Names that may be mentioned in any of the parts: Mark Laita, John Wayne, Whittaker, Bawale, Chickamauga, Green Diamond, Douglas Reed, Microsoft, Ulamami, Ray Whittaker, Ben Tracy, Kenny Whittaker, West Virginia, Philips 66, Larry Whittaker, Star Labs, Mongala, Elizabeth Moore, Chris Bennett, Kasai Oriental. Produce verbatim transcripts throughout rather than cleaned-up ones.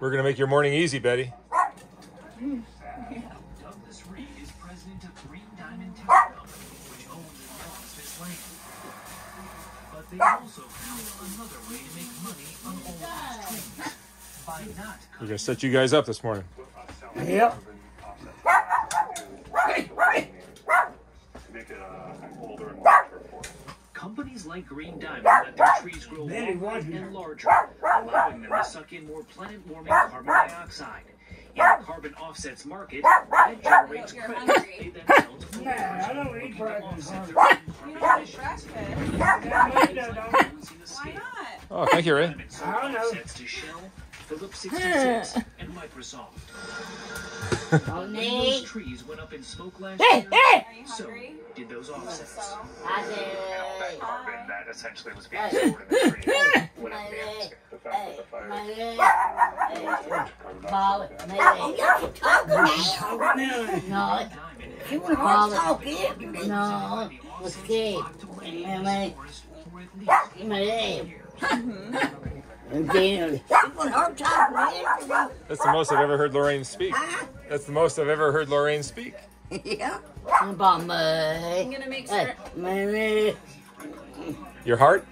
We're gonna make your morning easy, Betty. Mm. Yeah. Douglas Reed is president of Green Diamond Tech Company, which owns and lost his land. But they also found another way to make money on all these trees by not. We're gonna set you guys up this morning. Yep. Right, right. Make it older and larger for it. Companies like Green Diamond let their trees grow longer and larger, allowing them to suck in more planet-warming carbon dioxide. In the carbon offsets market, that generates credit. They then build more yeah, I don't eat breakfast. You don't want breakfast. Why not? Oh, thank you, Ray. I don't know. To Shell, Philips sixty-six, and Microsoft. Oh, those trees went up in smoke last year. Hey, hey! So did those offsets. I did. And all that carbon that essentially was being stored in the trees when it vanished. The fact that the fire Ball it, man. Oh, y'all can talk about it. No, you want to talk it? No, it's gay. Man, man. That's the most I've ever heard Lorraine speak. That's the most I've ever heard Lorraine speak. Yeah. I'm gonna make sure. Your heart?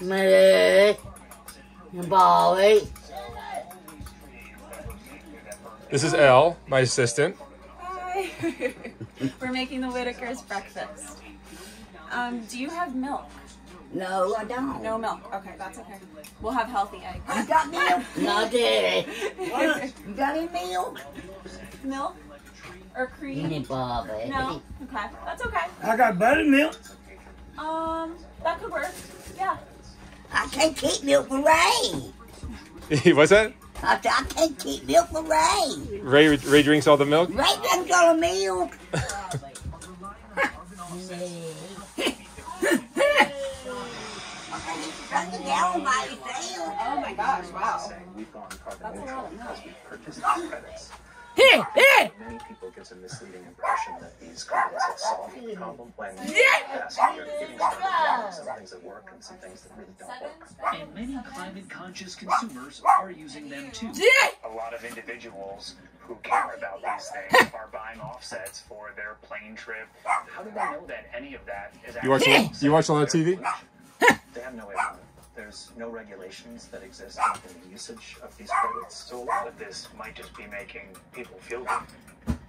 My body. This is Elle, my assistant. Hi. We're making the Whittakers breakfast. Um, do you have milk? No, I don't. No milk. Okay, that's okay. We'll have healthy eggs. You got milk? No, Daddy. You got any milk? Milk? Or cream? Anybody. No? Okay, that's okay. I got buttermilk. Um, that could work. Yeah. I can't keep milk for Ray. What's that? I, I can't keep milk for Ray. Ray. Ray drinks all the milk? Ray drinks all the milk. Oh my gosh, wow. That's a lot of milk. Hey, hey. Many people get a misleading impression that these carbons have solved the problem when you're getting some things that work and some things that really don't work. And many climate-conscious consumers are using them too. A lot of individuals who care about these things are buying offsets for their plane trip. How do they know that any of that is actually... You watch, hey. you watch a lot of T V? They have no idea. There's no regulations that exist in the usage of these products, so a lot of this might just be making people feel good.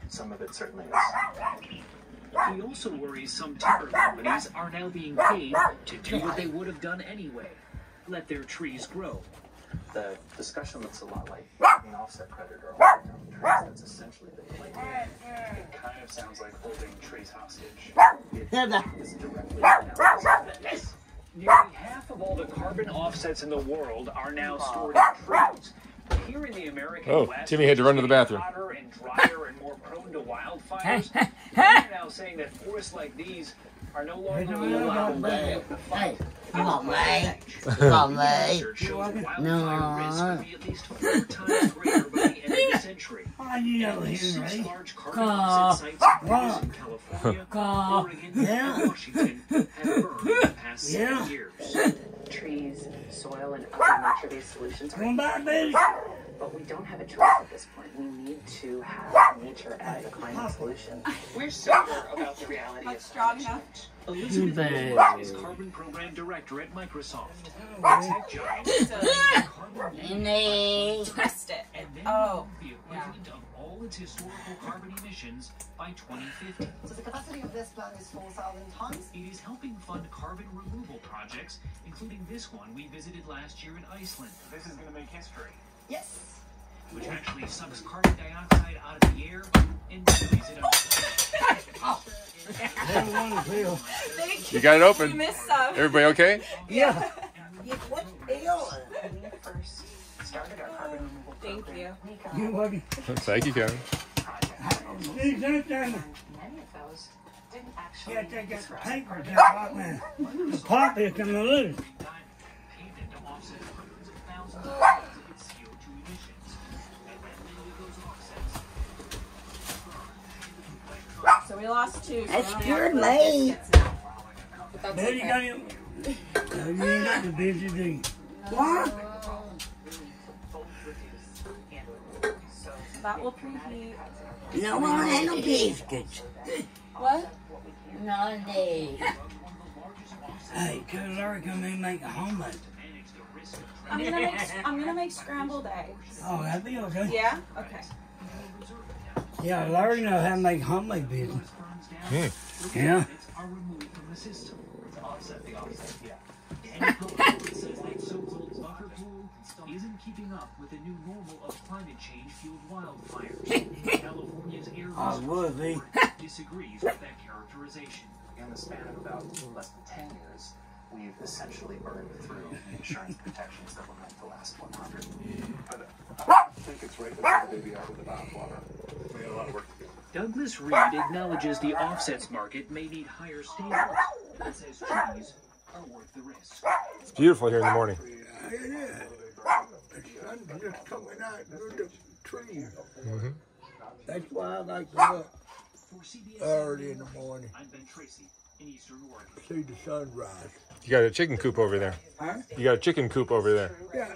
Some of it certainly is. We also worry some timber companies are now being paid to do what they would have done anyway, let their trees grow. The discussion looks a lot like an offset credit or holding trees. That's essentially the play. It kind of sounds like holding trees hostage. It is directly analogous. Nearly half of all the carbon offsets in the world are now stored in trees. Here in the American oh, West, Timmy had to run to the bathroom. Hotter and drier and more prone to wildfires. They're now saying that forests like these are no longer allowed to live. Hey, come on, man. Come on, man. No. Risk at least four times greater by the end of the century. Oh, you know, six large carbon offset sites in California, Oregon, and Washington have burned. Yeah. Trees, soil, and other nature-based solutions are important, but we don't have a choice at this point. We need to have nature as a climate solution. We're sober about the reality of strong enough. Elizabeth Moore is Carbon Program Director at Microsoft. Tech giant test it. And then oh, the equivalent of all its historical carbon emissions by twenty fifty. So the capacity of this plant is four thousand tons. It is helping fund carbon removal projects, including this one we visited last year in Iceland. This is going to make history. Yes. Which actually sucks carbon dioxide out of the air and buries it up. Oh. You got it open. You missed some. Everybody okay? Yeah. What's the deal? First. started our carbon removal Thank program. Thank you. You're welcome. Thank you, Kevin. Many of those didn't actually get the paper to pop man. The pop is going to lose. So we lost two. That's pure made. But you got it. No, you ain't got the busy thing. What? That will preheat. No, we don't have no biscuits. What? No, they. Hey, could Larry come in and make a homemade? I'm gonna make I'm gonna make scrambled eggs. Oh, that'd be okay. Yeah. Okay. Yeah, Larry knows how to make homemade business. Yeah. Yeah. Isn't keeping up with the new normal of climate change-fueled wildfires. California's air resources board disagrees with that characterization. In the span of about less than ten years, we've essentially burned through insurance protections that were meant to last one hundred. I, I think it's right that they'll be out of the bathwater. We have a lot of work to do. Douglas Reed acknowledges the offsets market may need higher standards, and says trees are worth the risk. It's beautiful here in the morning. Yeah, it is. The sun's just coming out through the trees. Mm-hmm. That's why I like to look early in the morning. See the sunrise. You got a chicken coop over there. Huh? You got a chicken coop over there. Yeah.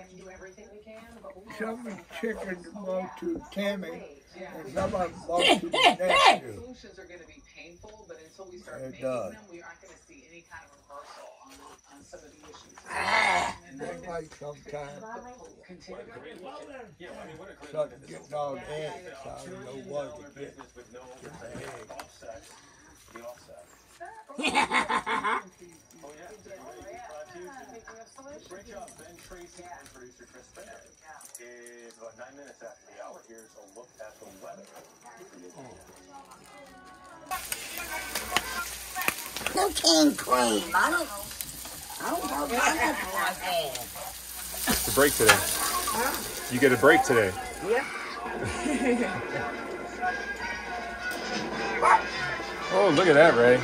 Some chicken belong to Tammy, and some of them belong to the nephew. Solutions are going to be painful, but until we start making them, we aren't going to see any kind of reversal on some of the issues. Ah! They like sometimes. Start getting all the eggs. I don't know what to get. Get the eggs. The offset. Oh, yeah. Great job, Ben Tracy and producer Chris Bennett. It's about nine minutes after the hour. Here's a look at the weather. Cocaine cream. I don't. I don't know what that. The break today. Huh? You get a break today. Yeah. Oh, look at that, Ray.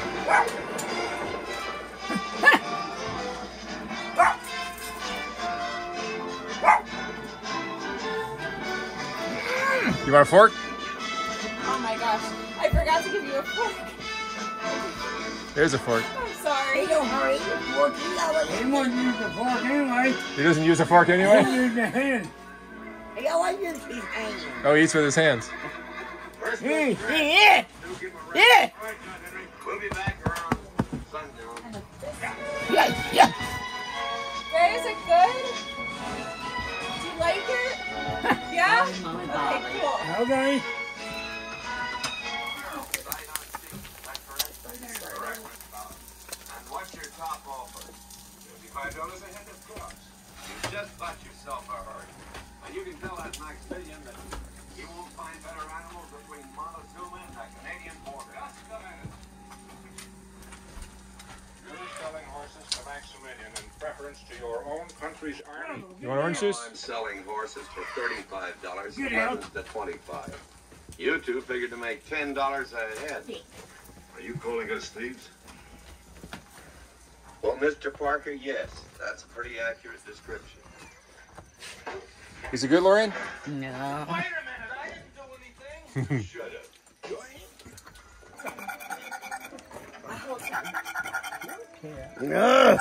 You want a fork? Oh my gosh. I forgot to give you a fork. There's a fork. I'm sorry. He don't hurry. He wouldn't use the fork anyway. He doesn't use a fork anyway? He doesn't use the hand. He always uses his hands. Oh, he eats with his hands. Mm, yeah. Yeah. We'll be back around sundown. Yeah, yeah. Ray, is it good? Do you like it? Yeah? Okay, cool. Okay. And what's your top offer? fifty-five dollars a head, of course. You just bought yourself a herd. And you can tell that Max Billion that you won't find better animals between Montezuma and the Canadian border. Just a minute. You're selling horses to Maximilian in preference to your own country's army. You want orange juice? I'm selling horses for thirty-five dollars and others to twenty-five dollars. You two figured to make ten dollars a head. Are you calling us thieves? Well, Mister Parker, yes. That's a pretty accurate description. Is it good, Lauren? No. Wait a minute, I didn't do anything. Shut up. Join. No.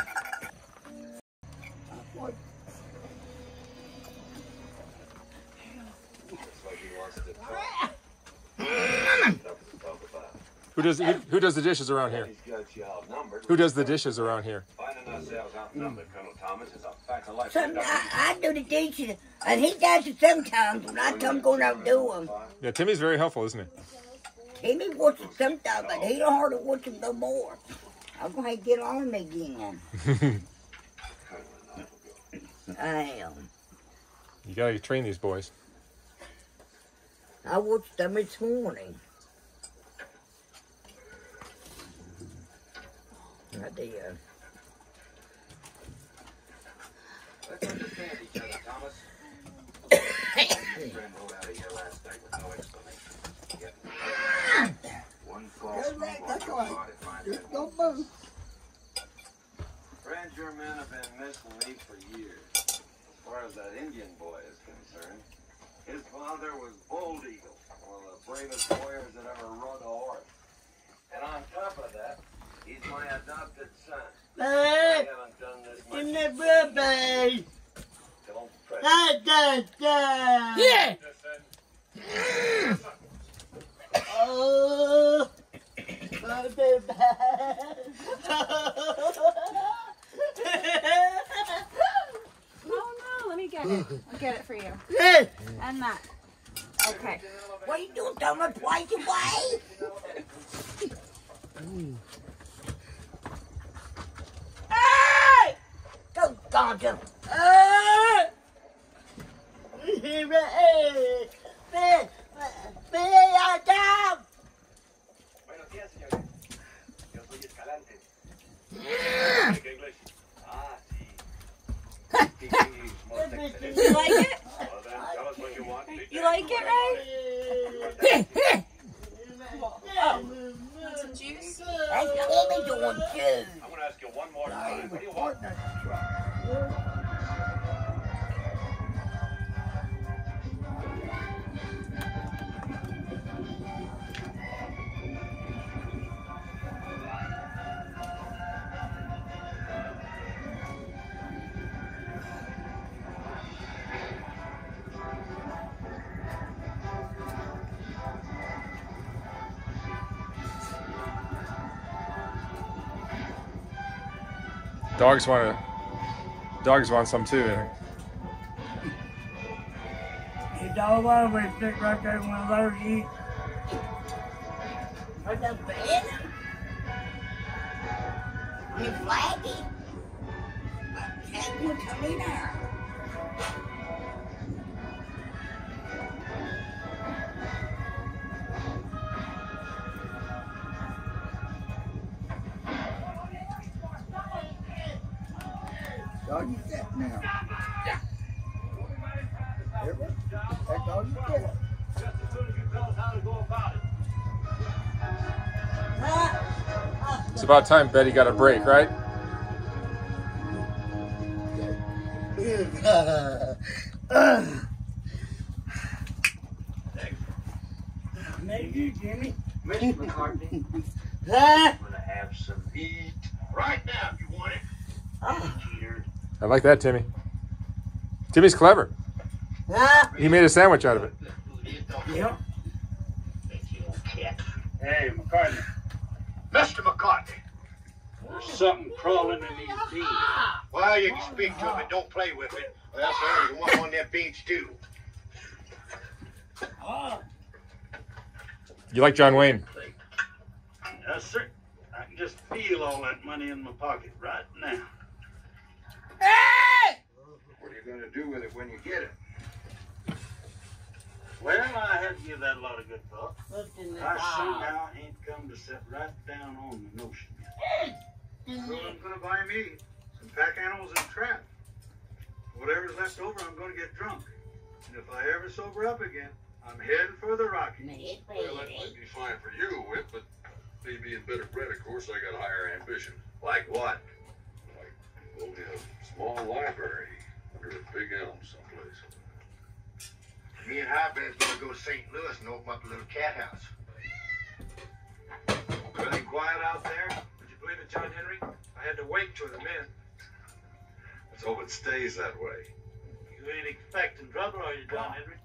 What? Who does who, who does the dishes around here? Who does the dishes around here? Mm. Sometimes I, I do the dishes, and he does it sometimes when I come going out and do them. Yeah, Timmy's very helpful, isn't he? Timmy watches sometimes, but he don't hardly watch him no more. I'm going to get on him again. I am. You got to train these boys. I watched them this morning. I did. Let's understand each other, Thomas. Okay. Go back, that's right. Just don't move. Friends, your men have been missing me for years. As far as that Indian boy is concerned, his father was Bald Eagle, one of the bravest warriors that ever rode a horse. And on top of that, he's my adopted son. Hey, I haven't done this much. In the birthday. Don't fret. I don't die. Yeah. Mm. Oh, my baby. Oh no, let me get it. I'll get it for you. Yeah. And that. Okay. What are you doing, Donald? Why you wait? Go, Gordon. Ah! Buenos días, señores. Yo soy Escalante. English. Ah, sí. You like it? Well, then tell us what you want. You like it, Ray? Right? Oh. Want some juice? Hey, baby, you want juice? I'm going to ask you one more time. What do you want? Dogs want to. Dogs want some too. Your dog always stick right there when I let her eat. Where's that bed? He's flagging. Can't you come in there? Dog, you get now. Yeah. Everybody, that's all you get. Just as soon as you tell us how to go about it. It's about time Betty got a break, right? Thank you, Jimmy. Mister McCartney, I'm going to have some heat right now if you want it. Oh. I like that, Timmy. Timmy's clever. Yeah. He made a sandwich out of it. Yep. Hey, McCartney. Mister McCartney. There's something crawling in these beans. Well, you can speak to him and don't play with it. Or else you want one of them beans too. You like John Wayne? Yes, sir. I can just feel all that money in my pocket right now. Hey! What are you going to do with it when you get it? Well, I had to give that a lot of good thought. I somehow ain't come to sit right down on the notion. So I'm going to buy me some pack animals and a trap. Whatever's left over, I'm going to get drunk. And if I ever sober up again, I'm heading for the Rockies. Well, that might be fine for you, Whit, but leave me in better bread, of course. I got higher ambition. Like what? Only a small library under a big elm someplace. Me and Highband's gonna go to Saint Louis and open up a little cat house. Really quiet out there. Would you believe it, John Henry? I had to wait till the men. Let's hope it stays that way. You ain't expecting trouble, are you, John Henry?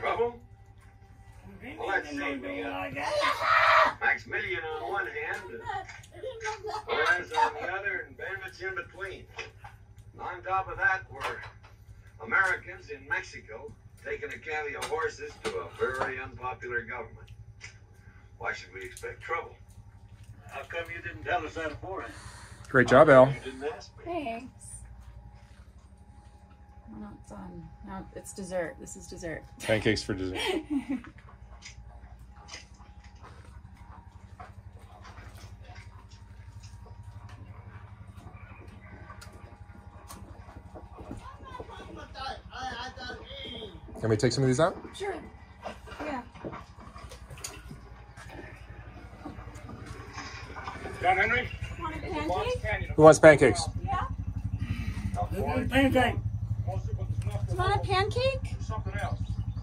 Trouble? Well, let's see. Max Million on one hand, Perez on the other, and bandits in between. And on top of that were Americans in Mexico taking a cavity of horses to a very unpopular government. Why should we expect trouble? How come you didn't tell us that before? Great job, Al. You didn't ask me. Thanks. No, it's on. No, it's dessert. This is dessert. Pancakes for dessert. Can we take some of these out? Sure. Yeah. John Henry? Want a pancake? Who wants pancakes? Yeah. Pancake. Do you want a pancake? Something else.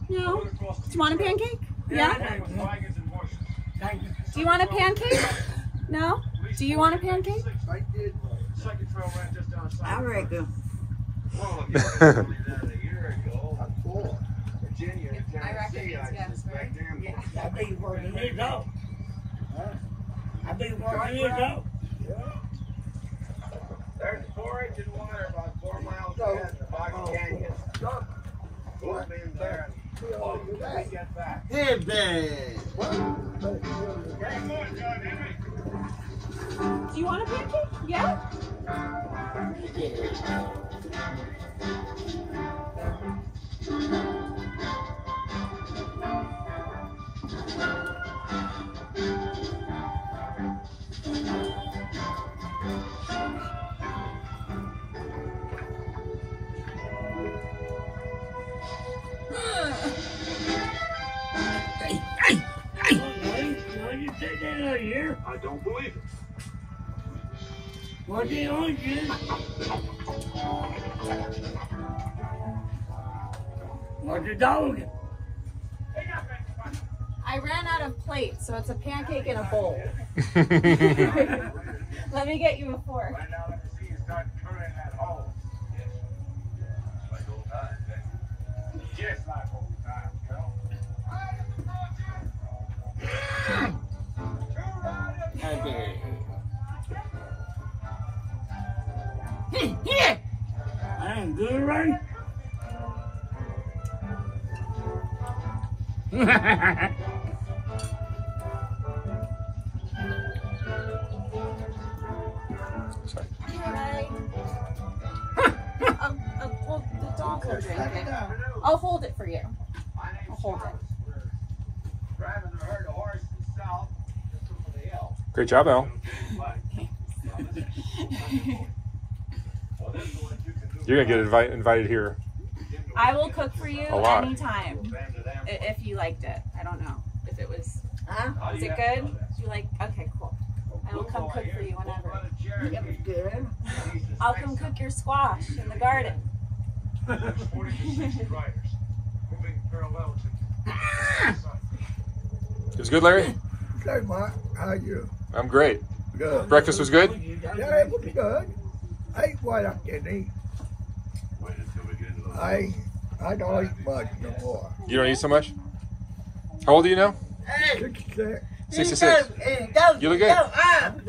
No. Do you want a pancake? Yeah. Do you want a pancake? No. Do you want a pancake? I did. All right, go. Virginia, I reckon it's back there. Yeah. I bet you work. There you go. Huh? I bet you work. There you go. Yeah. There's four-inch and water about four miles ahead of the Box Canyon. We'll be in there. Oh, you guys get back. Hey, babe. Very good, John Henry. Do you want a pancake? Yeah? Hey, hey, hey! Why you take that out of here? I don't believe it. What the oranges? What the dog? I ran out of plates, so it's a pancake in a bowl. Let me get you a fork. Yes, like old times, Carol. Yeah. I ain't good, right? Sorry. Right. um, uh, well, the dog will drink it. I'll hold it for you. I'll hold it. Driving the herd of horses south to the hill. Great job, Al. You're gonna get invite, invited here. I will cook for you anytime if you liked it. I don't know if it was. Huh? Is it good? You like? Okay, cool. I will come cook for you whenever. It was good. I'll come cook your squash in the garden. It was good, Larry. Hey, Mark. How are you? I'm great. Good. Breakfast was good. Yeah, it was good. I ate what I didn't eat. I, I don't eat much no more. You don't eat so much? How old are you now? sixty-six. sixty-six. You look good.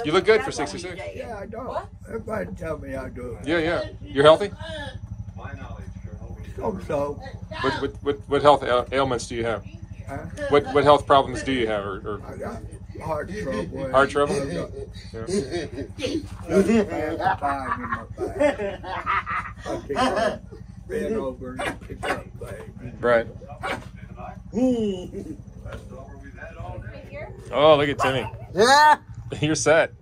You look good for sixty-six. Yeah, I don't. Everybody tells me I do. Yeah, yeah. You're healthy? Hope so. What, what, what, what health ailments do you have? Huh? What, what health problems do you have? Or, or? I got heart trouble. Heart trouble? Yeah. Ran over and picked up things. Right. Oh, look at Timmy. Yeah. You're set.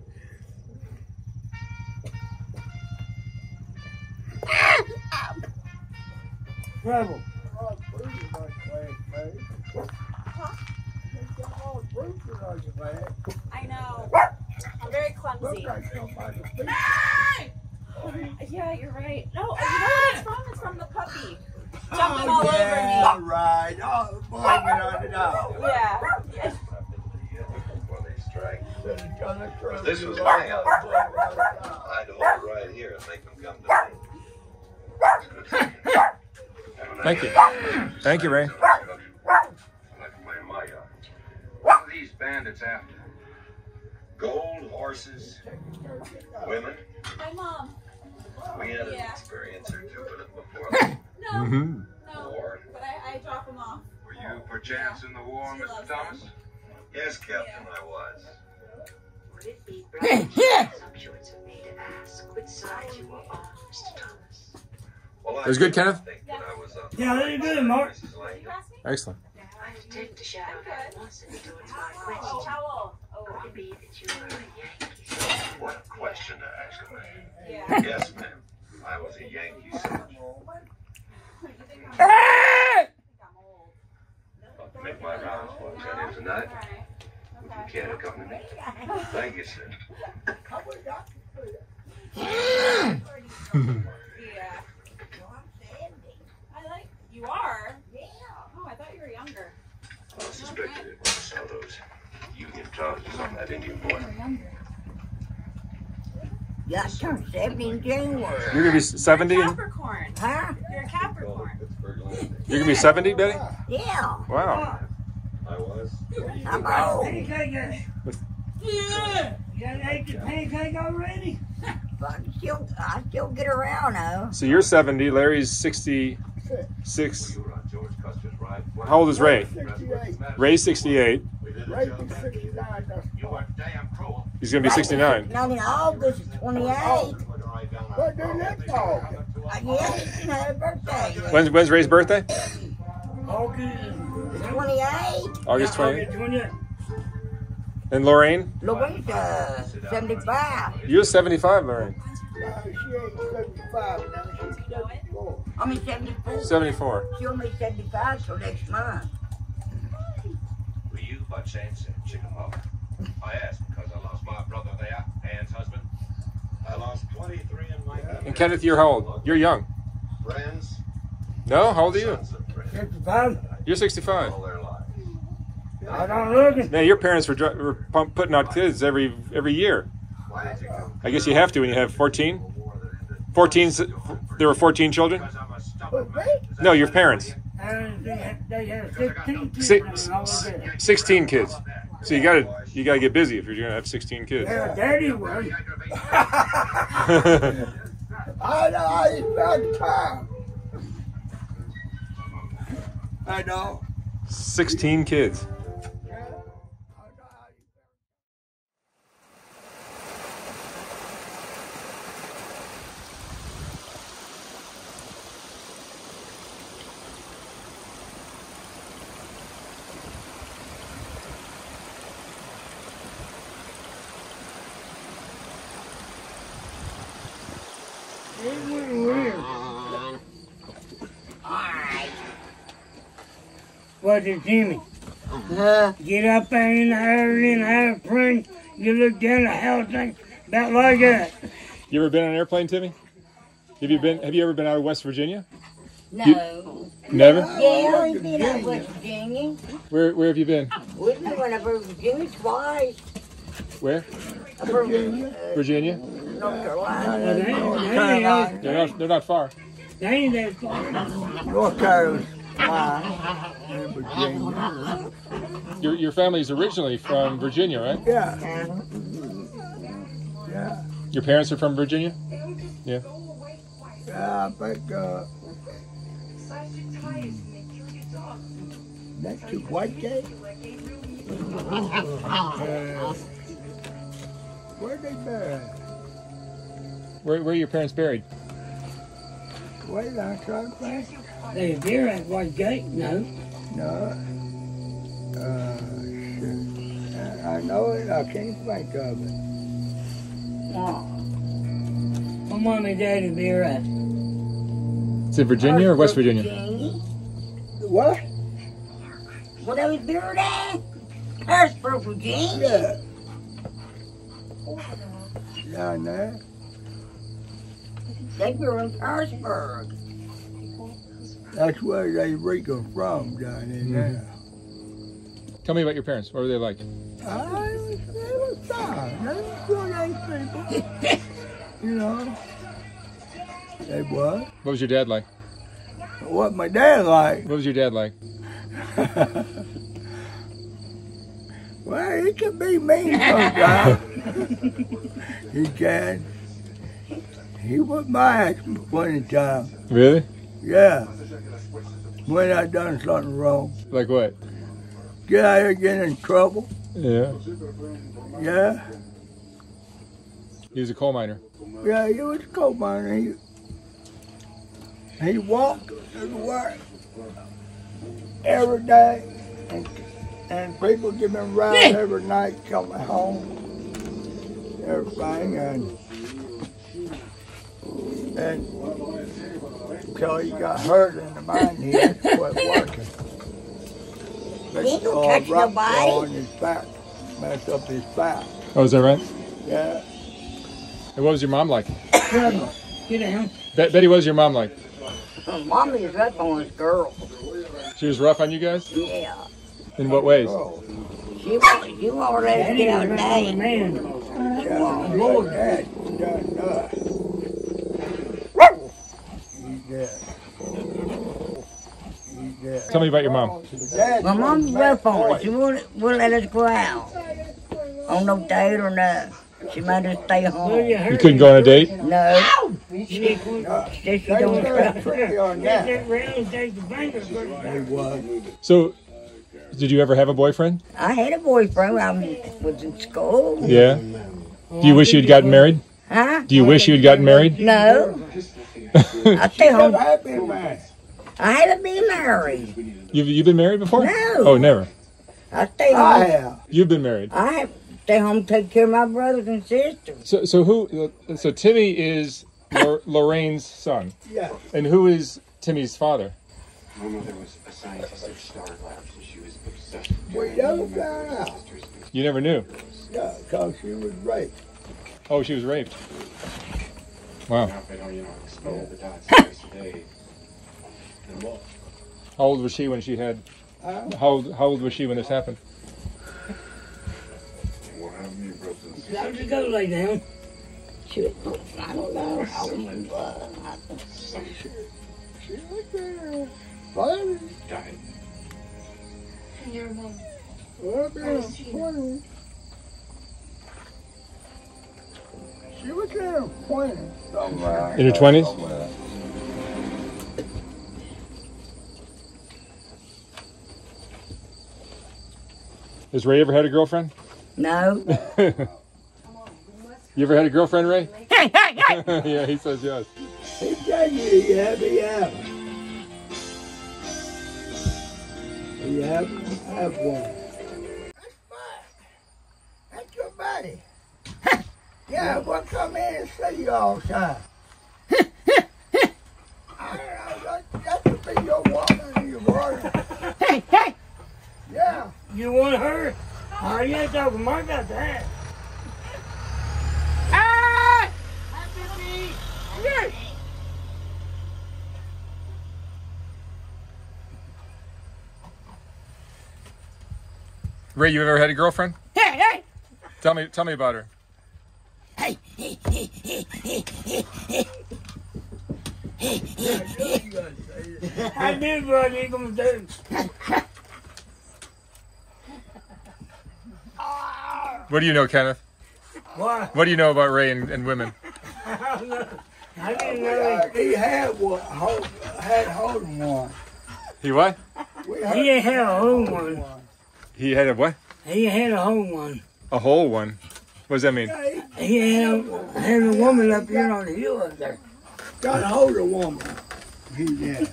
Rebel. I know. I'm very clumsy. Yeah, you're right. No, you know what it's from? It's from the puppy. Jumping oh, all yeah, over me. All right. Oh, boy, on it out. Yeah. Yeah. If this was my house, I'd hold it right here and make them come to me. Thank you. Thank you, Ray. What are these bandits after? Gold, horses, women. My mom. We had an yeah. experience or two with them before. No, mm -hmm. no, but I, I drop them off. Were you perchance yeah. in the war, she Mister Thomas? Them. Yes, Captain, yeah. I was. Would it be presumptuous of me to ask which side you were on, Mister Thomas? Well, I was good, Kenneth? Yeah, I was on yeah how you doing, Mark? Excellent. I detect a shy animosity towards my question. Could it be that you were a Yankee? What a question to ask a man. Yeah. Yes, ma'am. I was a Yankee soldier. night. Right. Okay. You can't accompany me. Thank you, sir. Yeah. I like you are. Yeah. Oh, I thought you were younger. I suspected it was some of those Union charges on that Indian boy. Yeah, I turned seventy in January. You're gonna be seventy. You're a Capricorn. Huh? You're a Capricorn. You're gonna be seventy, Betty? Yeah. Wow. I was. I'm old. Yeah. You gotta eat your pancake already? But still, I still get around though. So you're seventy. Larry's sixty-six. How old is Ray? Ray's sixty-eight. He's gonna be sixty-nine. Not in August, twenty-eight. What do you call? I guess it's her birthday. When's when's Ray's birthday? August twenty-eight. August twenty-eight. And Lorraine? Lorraine's uh, seventy-five. You're seventy-five, Lorraine. No, she ain't seventy-five. No, she's seventy-four. I mean seventy-four. Seventy-four. She'll be seventy-five till next month. Were you by chance at Chickamauga? I asked because I lost my brother there, Ann's husband. I lost twenty-three in my family. And Kenneth, you're how old? You're young. Friends? No, how old are you? Sixty-five. You're sixty-five. I don't look it. Man, your parents were, were pump, putting out kids every every year. I guess you have to when you have fourteen. Fourteen. There were fourteen children. No, your parents. Six, sixteen kids. So you gotta you gotta get busy if you're gonna have sixteen kids. Yeah, Daddy was. I know. I about time. I know. Sixteen kids. What is Jimmy? Uh, Get up there in the early and have a friend. You look down the house and about like that. You ever been on an airplane, Timmy? Have you been? Have you ever been out of West Virginia? No. You, never? Yeah, I've been out of West Virginia. Where Where have you been? We went over Virginia twice. Where? Over Virginia. Virginia? North Carolina. North Carolina. They're not, they're not far. They ain't that far. North Carolina. Virginia. Your your family's originally from Virginia, right? Yeah. Yeah. Your parents are from Virginia? Yeah. Yeah, I think uh that's your white guy? uh, Where'd they bury? Where where are your parents buried? Wait, I tried back. They appear at White Gate, no? No. Uh, shit. I know it, I can't think of it. No. My mom and dad would be right. Is it Virginia or West Virginia? Virginia? What? What they was buried at? Harrisburg, Virginia? Yeah. Down there. They were in Harrisburg. That's where they reckon from down in there. Tell me about your parents. What were they like? I was, they were fine. They were good people. You know, they were. What was your dad like? What my dad like? What was your dad like? Well, he can be mean sometimes. He can. He was my ass at one time. Really? Yeah. When I done something wrong. Like what? Get out here, get in trouble. Yeah. Yeah. He was a coal miner. Yeah, he was a coal miner. He, he walked to work every day, and, and people give him rides every night, coming home, everything, and and. Until he got hurt in the mine, he quit working. He ain't gonna catch nobody. On his back, messed up his back. Oh, is that right? Yeah. And what was your mom like? Get down. Be Betty, what was your mom like? Mommy was rough on this girl. She was rough on you guys? Yeah. In what ways? She won't, she won't let us get our name. Man. She won't. Lord, that does not. She's dead. She's dead. Tell me about your mom. My mom's rough on us. She won't, won't let us go out on no date or nothing. She might just stay home. You couldn't go on a date? No. She, she don't. So, did you ever have a boyfriend? I had a boyfriend when I was in school. Yeah. Do you wish you'd gotten married? Huh? Do you wish you'd gotten married? No. I stay home. I haven't been married. You've, you've been married before? No. Oh, never. I stay home. I have. You've been married? I have. Stay home, take care of my brothers and sisters. So, so who? So Timmy is Lorraine's son. Yeah. And who is Timmy's father? My mother was a scientist at Star Labs, and she was obsessed with her sisters. You never knew. Yeah, because she was raped. Oh, she was raped. Wow. How old was she when she had? How old, how old was she when this happened? How did you go lay down? She was, I don't know. I was, uh, I think she, she was there. Funny. Died. And your mom. Well, there was funny. She was in her twenties somewhere. In her twenties? Has Ray ever had a girlfriend? No. You ever had a girlfriend, Ray? Yeah, he says yes. He said you happy have. You have have one. That's fine. That's your body. Yeah, well, come in and see you all the time. I don't know, that could be your woman and your brother. Hey, hey! Yeah. You want her? Oh, you ain't talking more about that. Ah! Happy feet! Yes! Ray, you ever had a girlfriend? Hey, hey! Tell me, tell me about her. Hey, hey, hey, hey, hey, hey, hey. Hey, hey, hey. I knew what you were going to do. What do you know, Kenneth? What? What do you know about Ray and, and women? I don't know. I didn't know. Uh, he had one. Hold, had holding one. He what? He had, had a whole one. one. He had a what? He had a whole one. A whole one? What does that mean? Yeah, he, he had, had a woman up here on the hill up there. Got a hold of a woman. He did.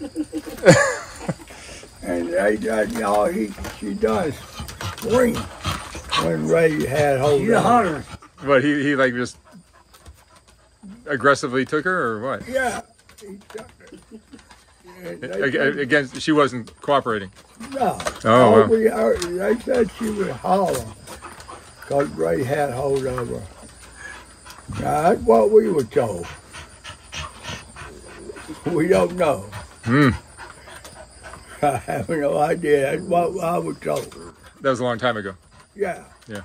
And they done, you know, he, she does scream. When Ray had hold of her. What, he, he like just aggressively took her or what? Yeah, he took her. Yeah, again, she wasn't cooperating? No. Oh, wow. We heard, they said she was hollering because Ray had hold of her. Now, that's what we were told. We don't know. Hmm. I have no idea. That's what I was told. That was a long time ago. Yeah. Yeah.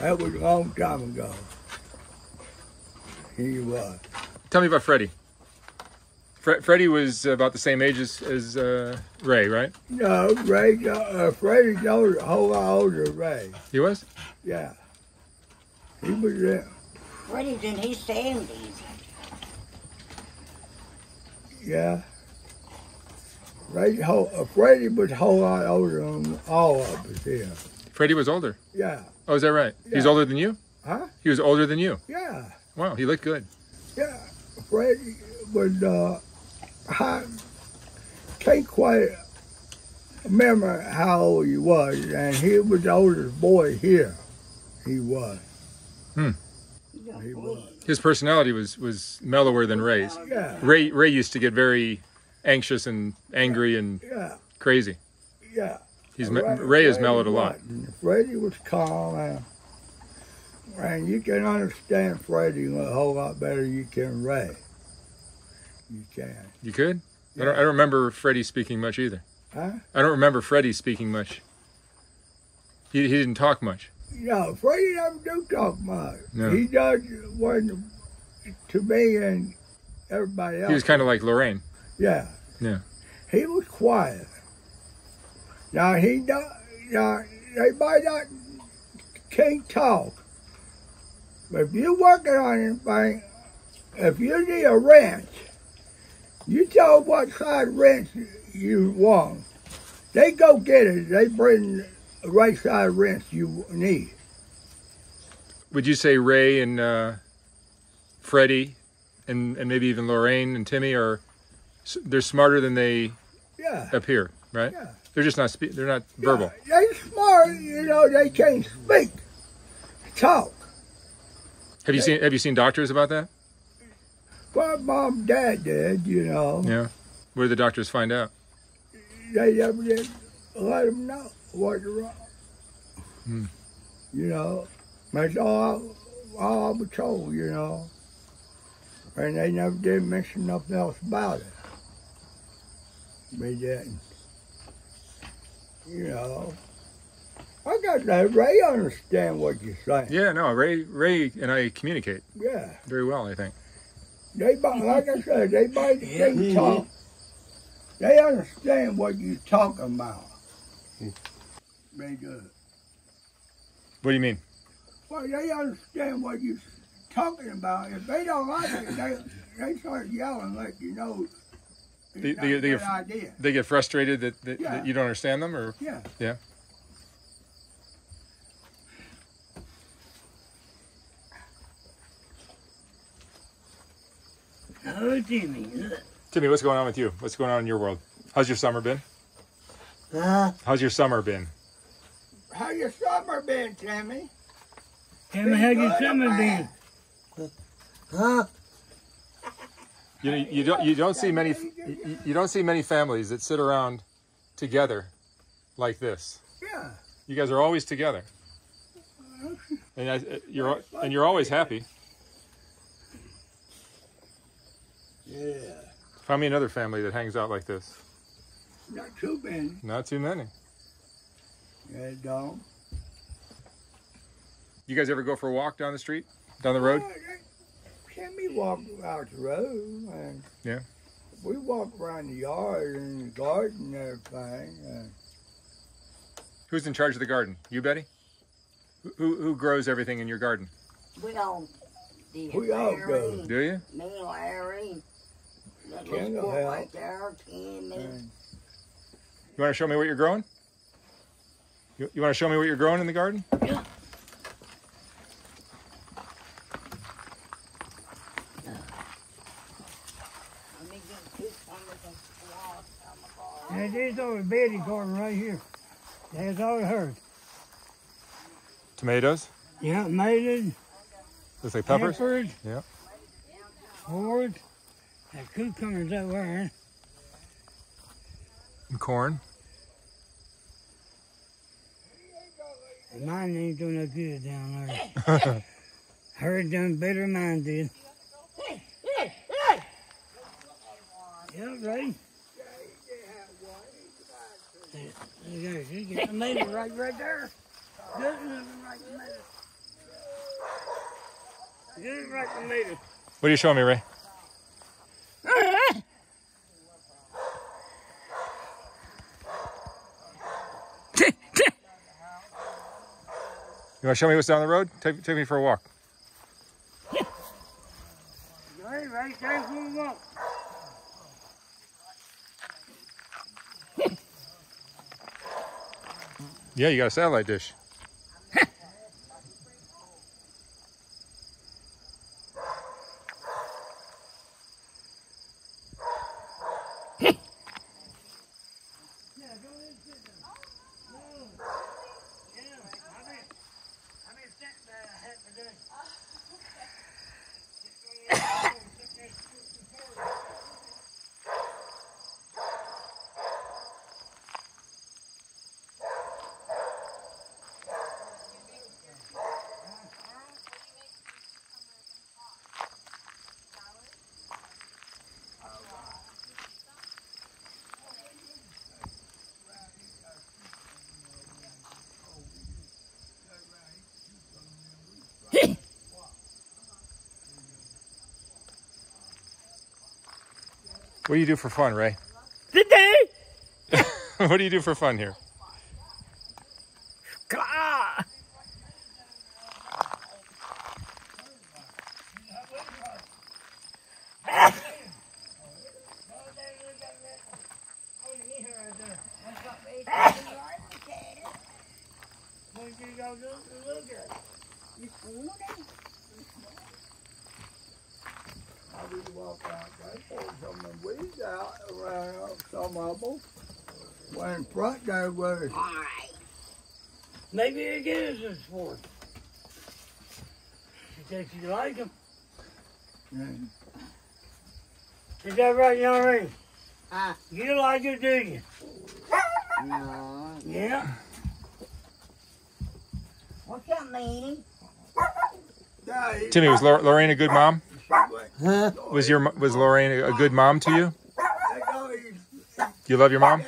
That was a long time ago. He was. Tell me about Freddie. Fre Freddie was about the same age as, as uh, Ray, right? No, Ray, uh, Freddie's older, a whole lot older than Ray. He was? Yeah. He was there. Freddie's in his seventies. Yeah. Ray, uh, Freddie was a whole lot older than all of us here. Freddie was older? Yeah. Oh, is that right? Yeah. He's older than you? Huh? He was older than you? Yeah. Wow, he looked good. Yeah. Freddie was, uh, I can't quite remember how old he was, and he was the oldest boy here. He was. Hmm. He was. His personality was, was mellower than Ray's. Yeah. Ray, Ray used to get very anxious and angry and yeah. crazy. yeah. He's Ray, Ray has mellowed a lot. Freddie was calm, and, and you can understand Freddie a whole lot better than you can Ray. You can. You could? Yeah. I, don't, I don't remember Freddie speaking much either. Huh? I don't remember Freddie speaking much. He, he didn't talk much. No, Freddie doesn't do talk much. No. He does when, to me and everybody else. He was kind of like Lorraine. Yeah. Yeah. He was quiet. Now he don't. Now they might not can't talk, but if you're working on anything, if you need a wrench, you tell what side wrench you want. They go get it. They bring the right side wrench you need. Would you say Ray and uh, Freddie, and and maybe even Lorraine and Timmy are they're smarter than they yeah. appear, right? Yeah. They're just not, spe they're not yeah, verbal. They're smart, you know, they can't speak, talk. Have you they, seen, have you seen doctors about that? Well, Mom and Dad did, you know. Yeah. What did the doctors find out? They never did let them know what's wrong. Hmm. You know, that's all, all I was told, you know. And they never did mention nothing else about it. They didn't. You know, I got that. Ray understand what you're saying. Yeah, no, Ray, Ray, and I communicate. Yeah, very well, I think. They, like I said, they might they talk. They understand what you're talking about. They do. What do you mean? Well, they understand what you're talking about. If they don't like it, they they start yelling, like you know. They, they, they, get, they get frustrated that, that, yeah. that you don't understand them, or yeah, yeah. Oh, Timmy. Timmy, what's going on with you? What's going on in your world? How's your summer been? Huh? How's your summer been? How's your summer been, Timmy? Timmy, how's your summer been? Huh? You, you don't you don't see many you don't see many families that sit around together like this. Yeah. You guys are always together, and I, you're and you're always happy. Yeah. Find me another family that hangs out like this. Not too many. Not too many. Yeah, don't. You guys ever go for a walk down the street, down the road? We walk out the road, and yeah. we walk around the yard and the garden and everything. And who's in charge of the garden? You, Betty? Who who grows everything in your garden? We all do. We all grow. Do you? Me and Larry. That little boy right there, Tim. And you want to show me what you're growing? You, you want to show me what you're growing in the garden? Yeah. And there's over Betty garden right here. That's all I heard. Tomatoes? Yeah, tomatoes. Looks like peppers? Peppers. Yeah. Corn. That cucumbers over there. And corn. And mine ain't doing no good down there. Heard done better than mine did. Yeah, right. You got, you got tomato right, right there. Good right tomato. Good right tomato. What are you showing me, Ray? You want to show me what's down the road? Take, take me for a walk. Go ahead, Ray. Take me for a walk. Yeah, you got a satellite dish. What do you do for fun, Ray? Today. What do you do for fun here? When front there was. All right. Maybe it is a sport. She thinks you like them. Mm. Is that right, young Ray? Uh, you like it, do you? No. Yeah. What's that meaning? Timmy, was Lorraine a good mom? Huh? Was your was Lorraine a good mom to you? You love your mom?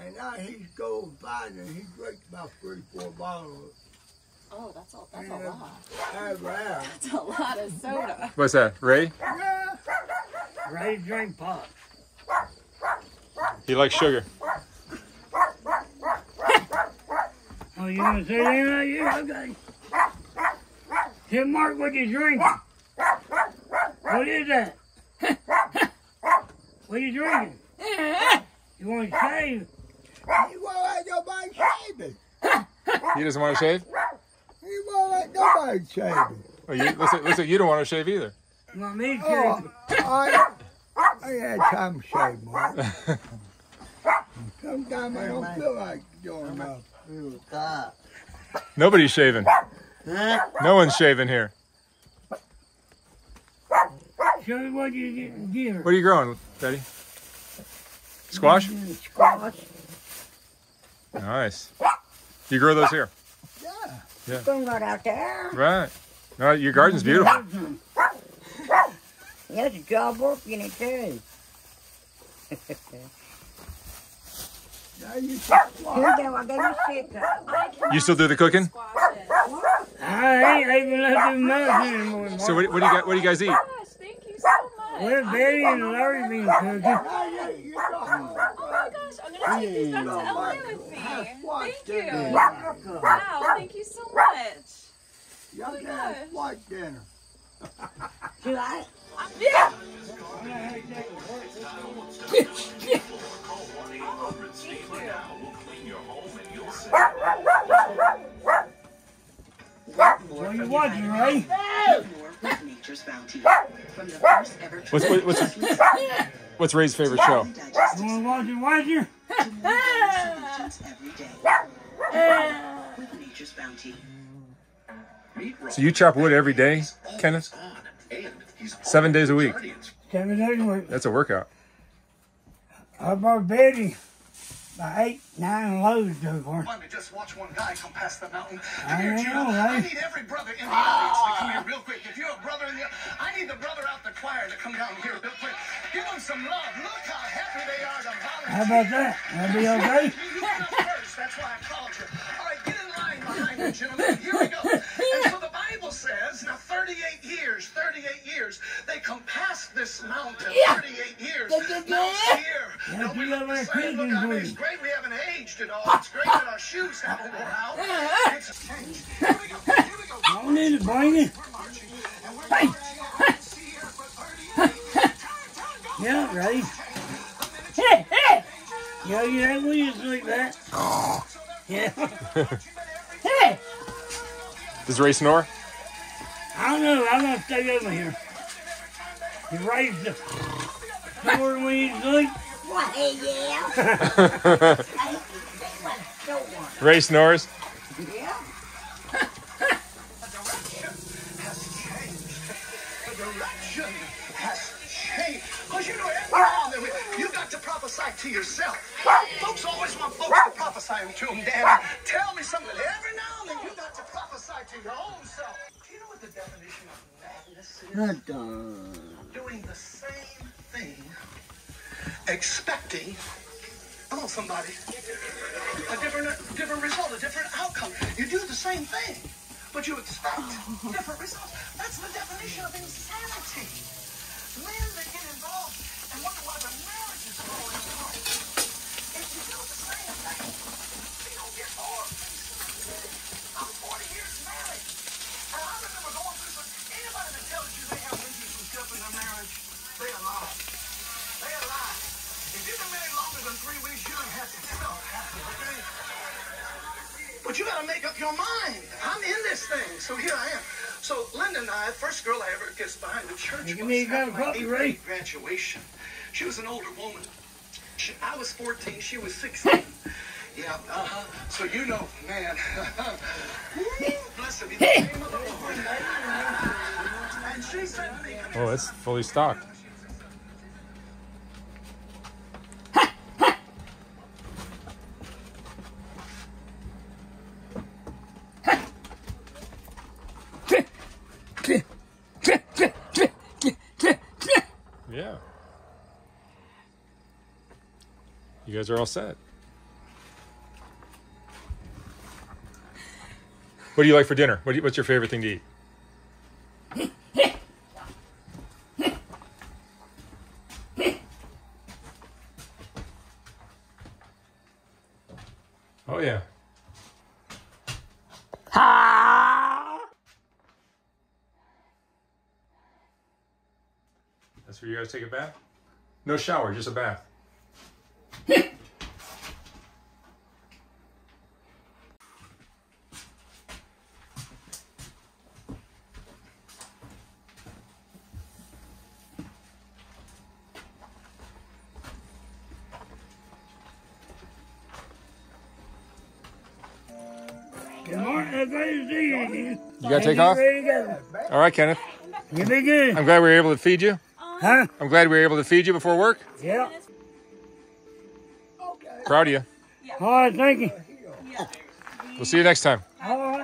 And now he's going by and he drinks about three, four bottles. Oh, that's a, that's a lot. That's a lot of soda. What's that, Ray? Yeah. Ray drink pop. He likes sugar. Oh, you want to say anything about you? Okay. Hit Mark what you drinking. What is that? What are you drinking? You want to shave? He won't let nobody shave it. He doesn't want to shave? He won't let nobody shave it. Well, you, listen, listen, you don't want to shave either. You want me to shave oh, it? I, I had time to shave, Mark. Sometimes I don't feel like doing nothing. Nobody's shaving. No one's shaving here. Show me what you get, get her. What are you growing, Daddy? Squash? Squash. Nice. You grow those here? Yeah. Yeah. Don't go out there. Right. No, your garden's beautiful. Yeah, it's a job working it too. You still do the cooking? I ain't even left in nothing anymore. So what, what do you got? What do you guys eat? We're Betty and Larry being cooking. Oh my gosh, I'm going to take these back to L A with me. Thank you. Wow, thank you so much. Y'all guys like dinner. Do you like it? Yeah. Oh, thank you. What are you watching, right? What's, what, what's, what's Ray's favorite show? You want to watch your Wager? So you chop wood every day, Kenneth? Seven days a week? Seven days a week. That's a workout. I bought Betty by eight, nine loads so far. I need every brother in the audience to come here real quick. If you're a brother in the I need the brother out the choir to come down here real quick. Give them some love. Look how happy they are to volunteer. How about that? That'll be okay. You come first. That's why I called you. All right, get in line behind me, gentlemen. Here we go. And so the Bible says, now thirty-eight years, thirty-eight years, they compassed this mountain. thirty-eight years. Mount Seir. Now we look the same. Look, I mean, it's great we haven't aged at all. It's great that our shoes haven't worn out. It's a change. Here we go. Here we go. I don't need to bring it. We're marching. And we're going to see here for thirty-eight years. Yeah, right. Hey, hey. Yeah, yeah, we used to like that. Oh. Yeah. Hey. Does Ray snore? I don't know. I'm going to stay over here. He raised the snore when he sleep. What? Yeah. Ray snores? Yeah. The direction has changed. The direction has changed. Because you know, every now and then, you got to prophesy to yourself. Folks always want folks to prophesy to them, Daddy. Tell me something. Every now and then, you got to prophesy to your own self. Do you know what the definition of madness is? Doing the same thing, expecting, come on somebody, a different, a different result, a different outcome. You do the same thing, but you expect different results. That's the definition of insanity. men that get involved and wonder why the marriage is falling apart. If you do the same thing, we don't get more peace. I'm forty years married, and I remember going through some. Anybody that tells you they have issues with stuff in their marriage, they are lying. They are lying. If you've been married longer than three weeks, you don't have to tell. Okay? But you gotta make up your mind. I'm in this thing, so here I am. So Linda and I, first girl I ever kissed behind the church was at my eighth grade graduation. She was an older woman. She, I was fourteen, she was sixteen. Yeah, uh-huh. So you know, man. Blessed be the name of the Lord. And she said to me, oh, it's fully stocked. Yeah. You guys are all set. What do you like for dinner? What do you, what's your favorite thing to eat? Oh, yeah. That's where you guys take a bath? No shower, just a bath. You gotta take off? All right, Kenneth. I'm glad we were able to feed you. Huh? I'm glad we were able to feed you before work. Yeah. Proud of you. All right, thank you. We'll see you next time. All right.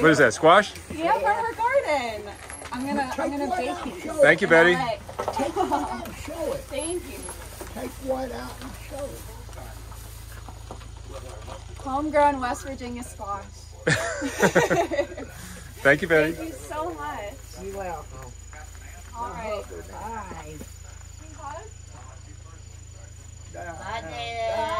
What is that, squash? Yeah, from her garden. I'm gonna, I'm gonna bake these. Thank you, Betty. Right. Take one out and show it. Thank you. Take one out and show it. Homegrown West Virginia squash. Thank you, Betty. Thank you so much. You're welcome. All right. Bye. Bye. Bye.